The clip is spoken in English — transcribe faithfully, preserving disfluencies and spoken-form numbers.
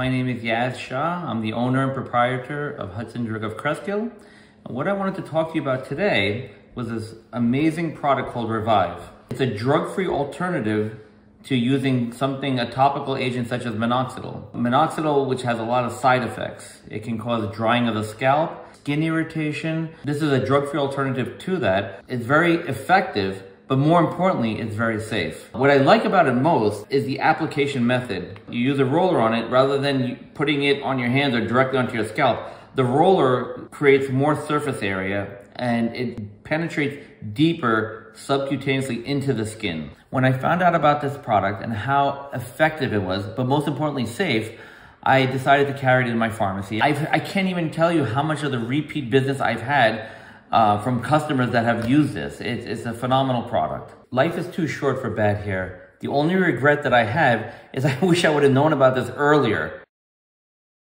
My name is Yaz Shah. I'm the owner and proprietor of Hudson Drug of Crest Hill. And what I wanted to talk to you about today was this amazing product called Revive. It's a drug-free alternative to using something, a topical agent such as minoxidil. Minoxidil, which has a lot of side effects. It can cause drying of the scalp, skin irritation. This is a drug-free alternative to that. It's very effective, but more importantly, it's very safe. What I like about it most is the application method. You use a roller on it rather than putting it on your hands or directly onto your scalp. The roller creates more surface area and it penetrates deeper subcutaneously into the skin. When I found out about this product and how effective it was, but most importantly safe, I decided to carry it in my pharmacy. I've, I can't even tell you how much of the repeat business I've had uh, from customers that have used this. It's, it's a phenomenal product. Life is too short for bad hair. The only regret that I have is I wish I would have known about this earlier.